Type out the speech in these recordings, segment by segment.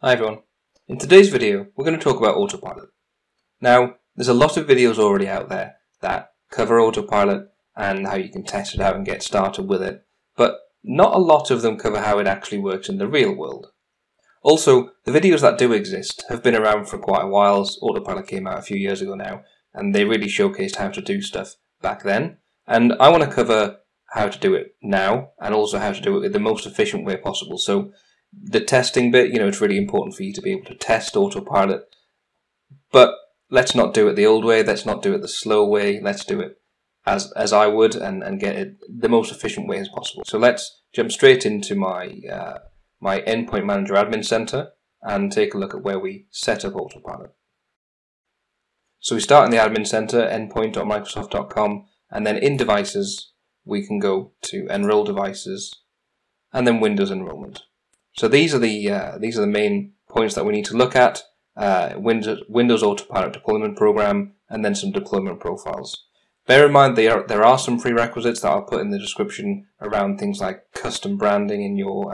Hi everyone, in today's video we're going to talk about Autopilot. Now there's a lot of videos already out there that cover Autopilot and how you can test it out and get started with it, but not a lot of them cover how it actually works in the real world. Also, the videos that do exist have been around for quite a while. Autopilot came out a few years ago now and they really showcased how to do stuff back then, and I want to cover how to do it now and also how to do it in the most efficient way possible. So the testing bit, you know, it's really important for you to be able to test Autopilot, but let's not do it the old way, let's not do it the slow way, let's do it as I would and get it the most efficient way as possible. So let's jump straight into my Endpoint Manager Admin Center and take a look at where we set up Autopilot. So we start in the Admin Center, endpoint.microsoft.com, and then in Devices we can go to Enroll Devices and then Windows Enrollment. So these are the main points that we need to look at: Windows Autopilot deployment program, and then some deployment profiles. Bear in mind there are some prerequisites that I'll put in the description around things like custom branding in your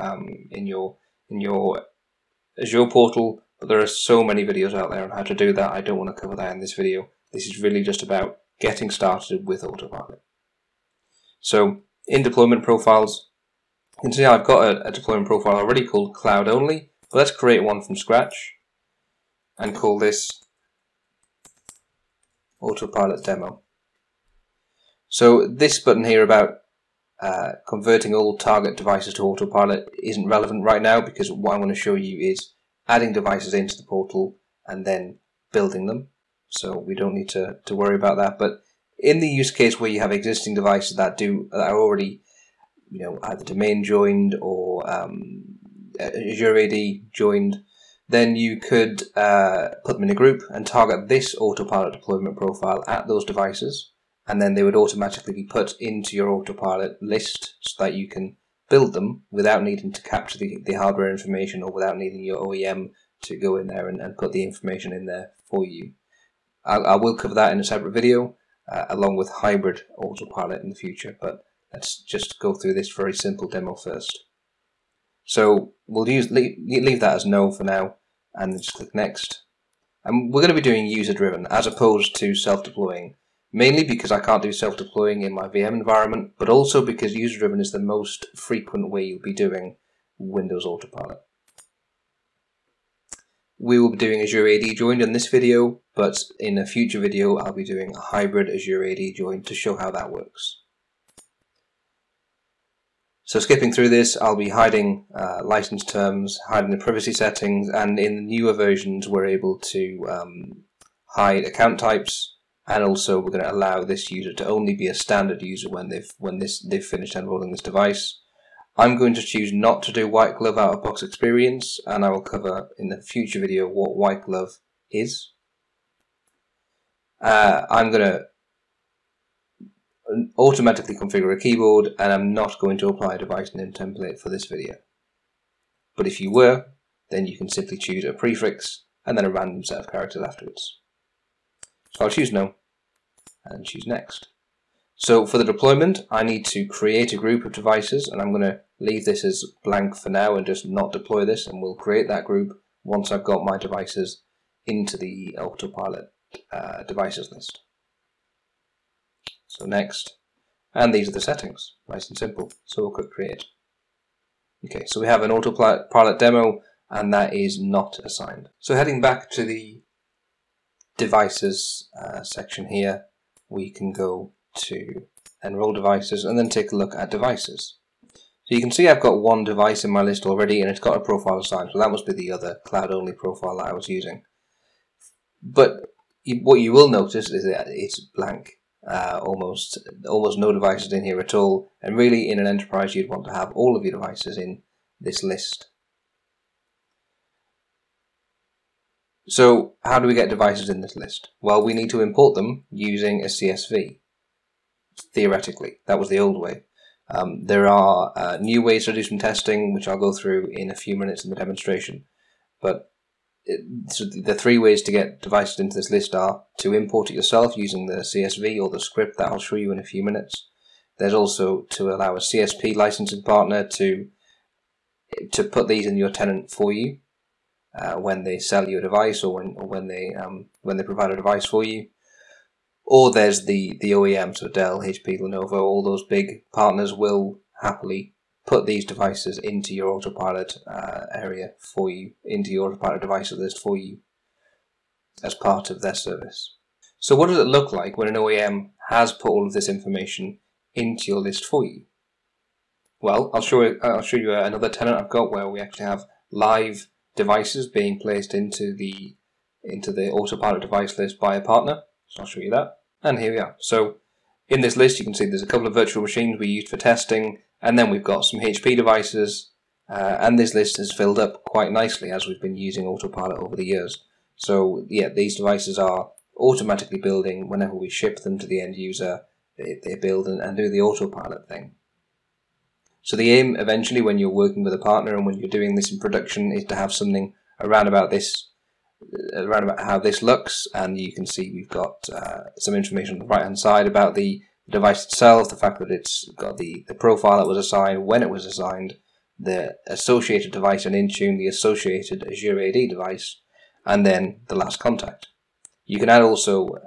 Azure portal, but there are so many videos out there on how to do that. I don't want to cover that in this video. This is really just about getting started with Autopilot. So in deployment profiles, you can see I've got a deployment profile already called Cloud Only, but let's create one from scratch and call this Autopilot Demo. So this button here about converting all target devices to Autopilot isn't relevant right now, because what I want to show you is adding devices into the portal and then building them. So we don't need to worry about that. But in the use case where you have existing devices that are already, you know, either domain joined or Azure AD joined, then you could put them in a group and target this Autopilot deployment profile at those devices, and then they would automatically be put into your Autopilot list so that you can build them without needing to capture the hardware information, or without needing your OEM to go in there and put the information in there for you. I will cover that in a separate video along with hybrid Autopilot in the future, but let's just go through this very simple demo first. So we'll leave that as no for now and just click next. And we're going to be doing user-driven as opposed to self-deploying, mainly because I can't do self-deploying in my VM environment, but also because user-driven is the most frequent way you'll be doing Windows Autopilot. We will be doing Azure AD joined in this video, but in a future video I'll be doing a hybrid Azure AD joined to show how that works. So skipping through this, I'll be hiding license terms, hiding the privacy settings, and in the newer versions we're able to hide account types, and also we're going to allow this user to only be a standard user when they've finished enrolling this device. I'm going to choose not to do white glove out of box experience, and I will cover in the future video what white glove is. I'm going to automatically configure a keyboard, and I'm not going to apply a device name template for this video. But if you were, then you can simply choose a prefix and then a random set of characters afterwards. So I'll choose no and choose next. So for the deployment, I need to create a group of devices, and I'm going to leave this as blank for now and just not deploy this, and we'll create that group once I've got my devices into the Autopilot devices list. So next, and these are the settings, nice and simple, so we'll click create. Okay, so we have an Autopilot demo, and that is not assigned. So heading back to the devices section here, we can go to enroll devices and then take a look at devices. So you can see I've got one device in my list already, and it's got a profile assigned, so that must be the other Cloud Only profile that I was using. But what you will notice is that it's blank. Almost no devices in here at all, and really in an enterprise you'd want to have all of your devices in this list. So how do we get devices in this list? Well, we need to import them using a CSV. Theoretically, that was the old way. There are new ways to do some testing, which I'll go through in a few minutes in the demonstration, but so the three ways to get devices into this list are to import it yourself using the CSV or the script that I'll show you in a few minutes. There's also to allow a CSP licensing partner to put these in your tenant for you. when they sell you a device, or when they provide a device for you. Or there's the OEM, so Dell, HP, Lenovo, all those big partners will happily put these devices into your autopilot area for you, into your autopilot device list for you as part of their service. So what does it look like when an OEM has put all of this information into your list for you? Well, I'll show you another tenant I've got where we actually have live devices being placed into the autopilot device list by a partner. So I'll show you that. And here we are. So in this list, you can see there's a couple of virtual machines we used for testing, and then we've got some HP devices, and this list is filled up quite nicely as we've been using autopilot over the years. So yeah, these devices are automatically building whenever we ship them to the end user. They build and do the autopilot thing. So the aim eventually when you're working with a partner and when you're doing this in production is to have something around about how this looks, and you can see we've got some information on the right hand side about the device itself, the fact that it's got the profile that was assigned, when it was assigned, the associated device in Intune, the associated Azure AD device, and then the last contact. You can add also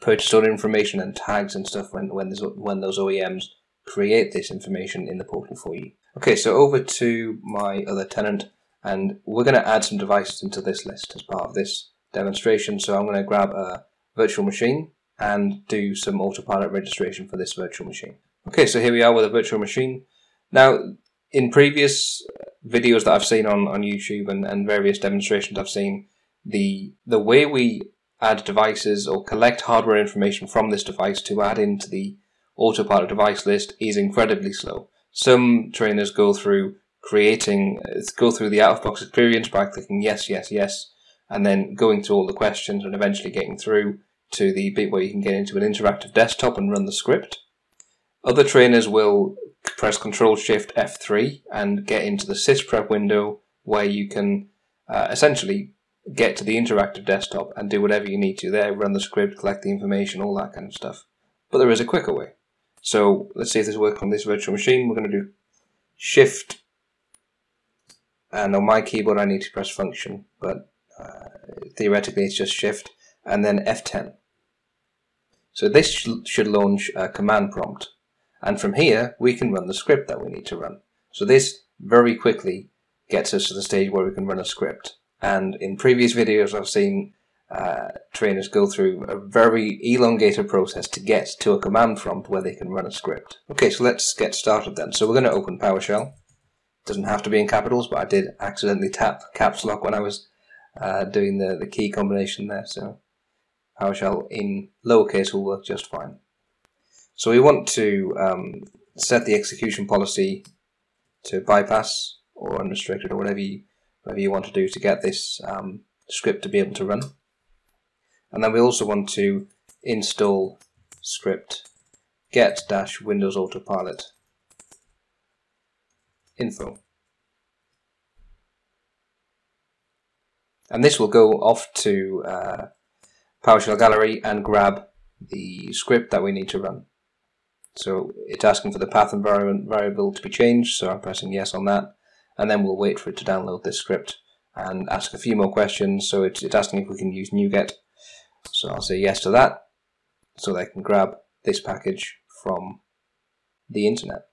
purchase order information and tags and stuff when those OEMs create this information in the portal for you. Okay, so over to my other tenant, and we're going to add some devices into this list as part of this demonstration. So I'm going to grab a virtual machine and do some autopilot registration for this virtual machine. Okay, so here we are with a virtual machine. Now, in previous videos that I've seen on YouTube and various demonstrations I've seen, the way we add devices or collect hardware information from this device to add into the autopilot device list is incredibly slow. Some trainers go through the out-of-box experience by clicking yes, yes, yes, and then going through all the questions and eventually getting through to the bit where you can get into an interactive desktop and run the script. Other trainers will press Ctrl-Shift-F3 and get into the Sysprep window where you can essentially get to the interactive desktop and do whatever you need to there, run the script, collect the information, all that kind of stuff. But there is a quicker way. So let's see if this works on this virtual machine. We're going to do Shift, and on my keyboard I need to press function, but theoretically it's just Shift, and then F10. So this should launch a command prompt, and from here we can run the script that we need to run. So this very quickly gets us to the stage where we can run a script. And in previous videos I've seen trainers go through a very elongated process to get to a command prompt where they can run a script. Okay, so let's get started then. So we're going to open PowerShell. It doesn't have to be in capitals, but I did accidentally tap caps lock when I was doing the key combination there, so PowerShell in lowercase will work just fine. So we want to set the execution policy to bypass or unrestricted or whatever you want to do to get this script to be able to run. And then we also want to install script get-windows-autopilot-info. And this will go off to PowerShell Gallery and grab the script that we need to run. So it's asking for the path environment variable to be changed, so I'm pressing yes on that. And then we'll wait for it to download this script and ask a few more questions. So it's asking if we can use NuGet. So I'll say yes to that, so they can grab this package from the internet.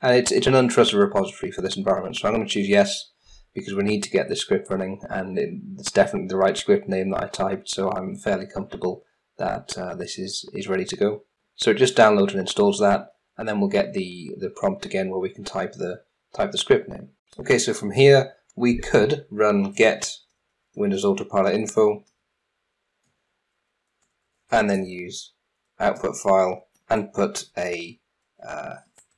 And it's an untrusted repository for this environment, so I'm going to choose yes, because we need to get this script running, and it's definitely the right script name that I typed, so I'm fairly comfortable that this is ready to go. So it just downloads and installs that, and then we'll get the prompt again where we can type the script name. Okay, so from here we could run get-windows-autopilot-info and then use output file and put a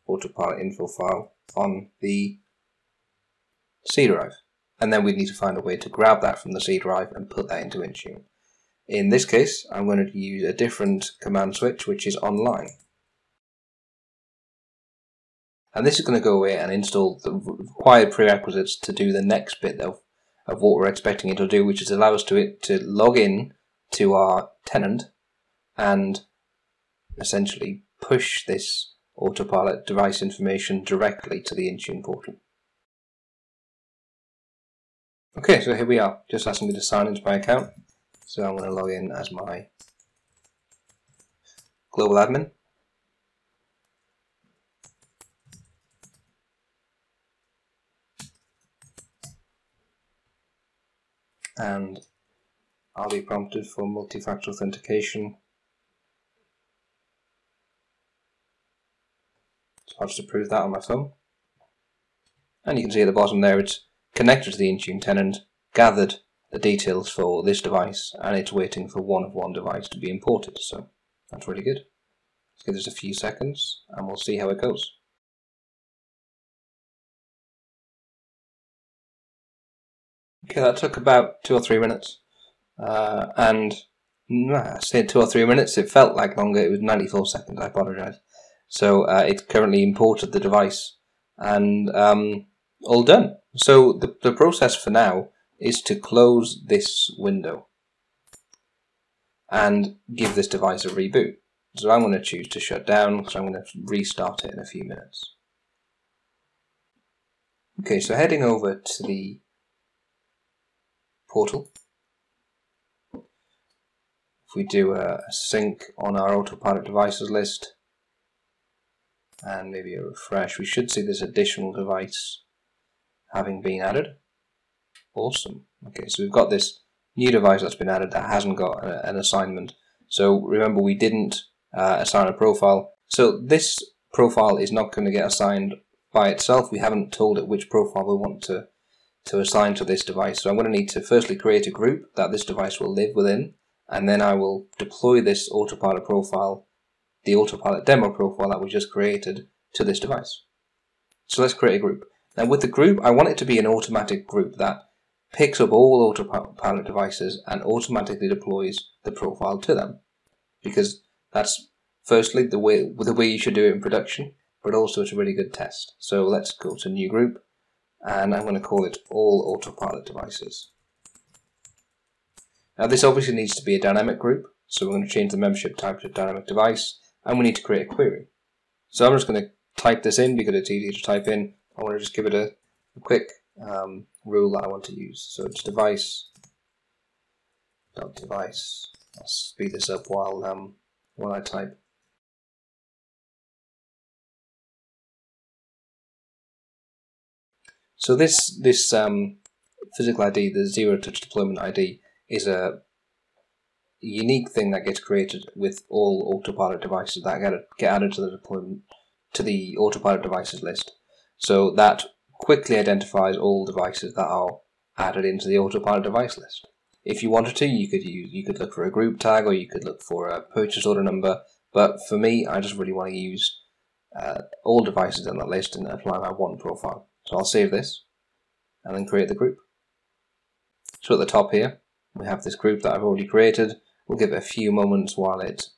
autopilot info file on the C drive, and then we need to find a way to grab that from the C drive and put that into Intune. In this case I'm going to use a different command switch, which is online, and this is going to go away and install the required prerequisites to do the next bit of what we're expecting it to do, which is allow us to log in to our tenant and essentially push this autopilot device information directly to the Intune portal. Okay, so here we are, just asking me to sign into my account. So I'm going to log in as my global admin. And I'll be prompted for multi-factor authentication. So I'll just approve that on my phone. And you can see at the bottom there, it's connected to the Intune tenant, gathered the details for this device, and it's waiting for one device to be imported. So that's really good. Let's give this a few seconds and we'll see how it goes. Okay, that took about 2 or 3 minutes. And I say 2 or 3 minutes, it felt like longer, it was 94 seconds, I apologise. So it's currently imported the device and all done. So the process for now is to close this window and give this device a reboot. So I'm going to choose to shut down because I'm going to restart it in a few minutes. Okay, so heading over to the portal. If we do a sync on our autopilot devices list and maybe a refresh, we should see this additional device having been added. Awesome. Okay, so we've got this new device that's been added that hasn't got an assignment. So remember, we didn't assign a profile. So this profile is not going to get assigned by itself. We haven't told it which profile we want to assign to this device. So I'm going to need to firstly create a group that this device will live within. And then I will deploy this autopilot profile, the autopilot demo profile that we just created, to this device. So let's create a group. Now with the group, I want it to be an automatic group that picks up all autopilot devices and automatically deploys the profile to them. Because that's firstly the way you should do it in production, but also it's a really good test. So let's go to new group, and I'm going to call it all autopilot devices. Now this obviously needs to be a dynamic group, so we're going to change the membership type to dynamic device, and we need to create a query. So I'm just going to type this in because it's easy to type in. I want to just give it a quick rule that I want to use. So it's device.device. I'll speed this up while I type. So this physical ID, the zero touch deployment ID, is a unique thing that gets created with all autopilot devices that get added to the deployment, to the autopilot devices list. So that quickly identifies all devices that are added into the autopilot device list. If you wanted to, you could look for a group tag, or you could look for a purchase order number. But for me, I just really want to use all devices on that list and apply my one profile. So I'll save this and then create the group. So at the top here, we have this group that I've already created. We'll give it a few moments while it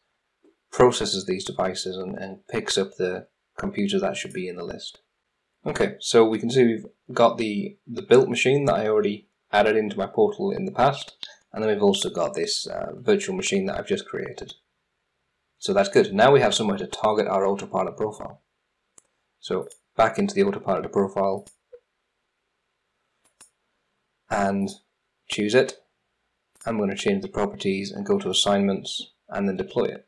processes these devices and picks up the computer that should be in the list. Okay, so we can see we've got the built machine that I already added into my portal in the past, and then we've also got this virtual machine that I've just created. So that's good. Now we have somewhere to target our autopilot profile. So back into the autopilot profile and choose it. I'm going to change the properties and go to assignments and then deploy it.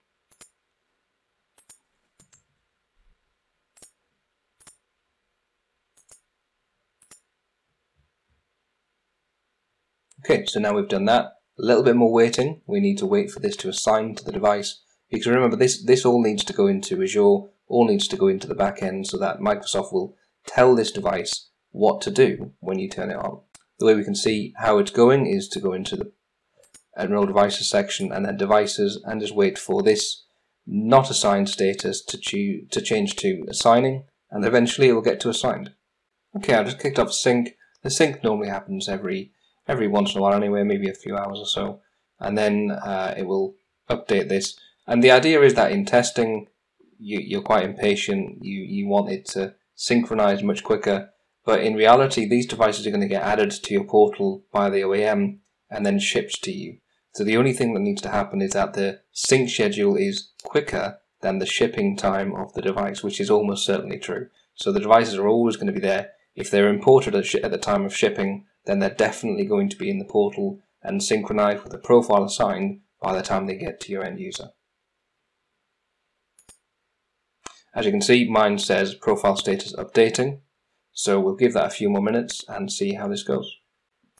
Okay, so now we've done that. A little bit more waiting. We need to wait for this to assign to the device, because remember, this all needs to go into Azure, all needs to go into the back end, so that Microsoft will tell this device what to do when you turn it on. The way we can see how it's going is to go into the Enroll Devices section and then Devices, and just wait for this not assigned status to change to assigning, and eventually it will get to assigned. Okay, I've just kicked off sync. The sync normally happens every once in a while anyway, maybe a few hours or so, and then it will update this. And the idea is that in testing, you're quite impatient, you want it to synchronize much quicker. But in reality, these devices are going to get added to your portal by the OEM and then shipped to you. So the only thing that needs to happen is that the sync schedule is quicker than the shipping time of the device, which is almost certainly true. So the devices are always going to be there. If they're imported at the time of shipping, then they're definitely going to be in the portal and synchronized with the profile assigned by the time they get to your end user. As you can see, mine says profile status updating, so we'll give that a few more minutes and see how this goes.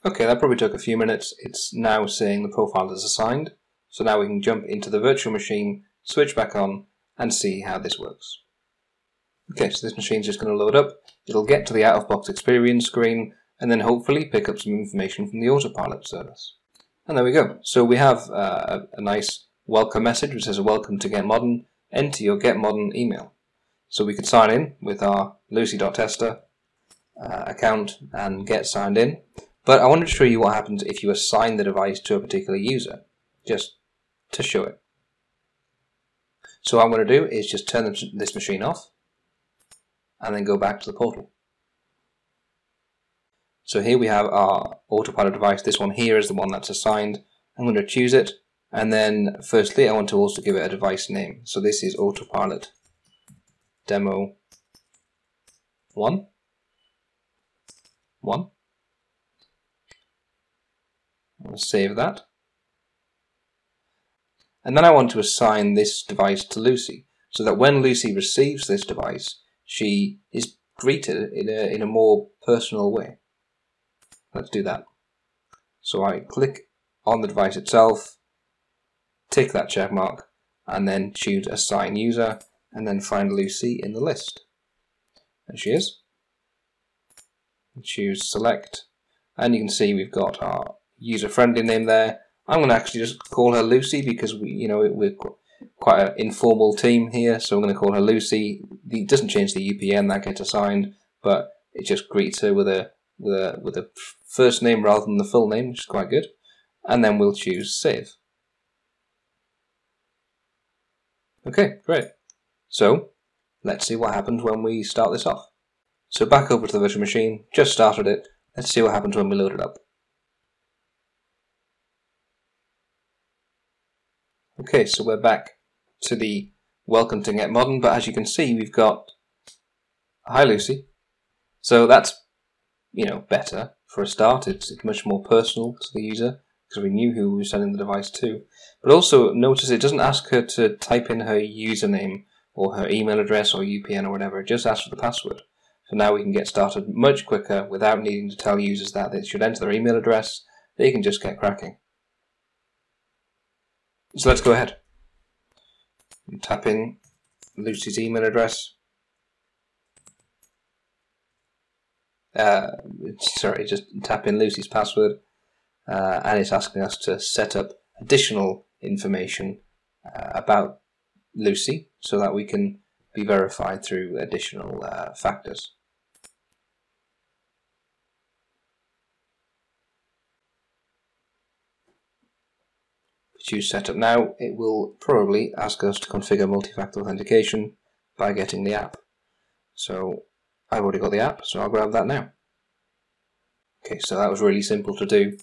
Okay, that probably took a few minutes. It's now saying the profile is assigned, so now we can jump into the virtual machine, switch back on, and see how this works. Okay, so this machine's just going to load up. It'll get to the out-of-box experience screen, and then hopefully pick up some information from the autopilot service. And there we go. So we have a nice welcome message which says, welcome to Get Modern, enter your Get Modern email. So we could sign in with our lucy.tester account and get signed in. But I wanted to show you what happens if you assign the device to a particular user, just to show it. So what I'm going to do is just turn this machine off and then go back to the portal. So here we have our autopilot device. This one here is the one that's assigned. I'm going to choose it, and then firstly I want to also give it a device name. So this is autopilot demo 1. I'll save that. And then I want to assign this device to Lucy, so that when Lucy receives this device, she is greeted in a more personal way. Let's do that. So I click on the device itself, tick that check mark, and then choose assign user, and then find Lucy in the list. There she is. And choose select, and you can see we've got our user-friendly name there. I'm going to actually just call her Lucy because we're quite an informal team here, so I'm going to call her Lucy. It doesn't change the UPN that gets assigned, but it just greets her with a first name rather than the full name, which is quite good. And then we'll choose save. Okay, great. So let's see what happens when we start this off. So back over to the virtual machine, just started it. Let's see what happens when we load it up. Okay, so we're back to the welcome to Get Modern, but as you can see, we've got hi Lucy. So that's better for a start. It's much more personal to the user because we knew who we were sending the device to. But also notice it doesn't ask her to type in her username or her email address or UPN or whatever. It just asks for the password. So now we can get started much quicker without needing to tell users that they should enter their email address. They can just get cracking. So let's go ahead and tap in Lucy's email address. Just tap in Lucy's password, and it's asking us to set up additional information about Lucy so that we can be verified through additional factors. Choose setup now. It will probably ask us to configure multi-factor authentication by getting the app. So I've already got the app, so I'll grab that now. Okay, so that was really simple to do.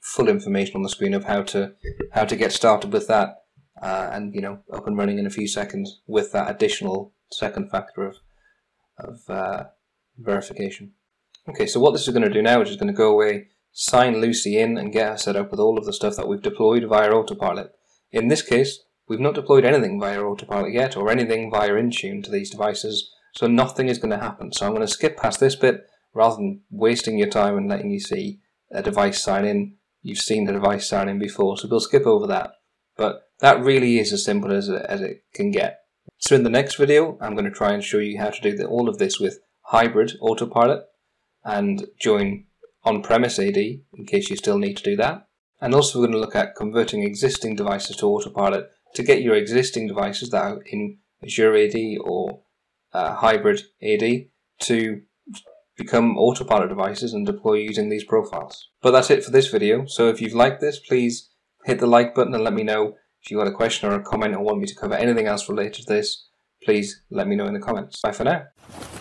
Full information on the screen of how to get started with that, and up and running in a few seconds with that additional second factor of verification. Okay, so what this is going to do now is just going to go away, sign Lucy in, and get her set up with all of the stuff that we've deployed via autopilot. In this case, we've not deployed anything via autopilot yet, or anything via Intune to these devices. So nothing is going to happen. So I'm going to skip past this bit rather than wasting your time and letting you see a device sign in. You've seen the device sign in before, so we'll skip over that. But that really is as simple as it can get. So in the next video, I'm going to try and show you how to do all of this with hybrid autopilot and join on-premise AD in case you still need to do that. And also we're going to look at converting existing devices to autopilot to get your existing devices that are in Azure AD or hybrid AD to become autopilot devices and deploy using these profiles. But that's it for this video, so if you've liked this, please hit the like button and let me know. If you've got a question or a comment or want me to cover anything else related to this, please let me know in the comments. Bye for now.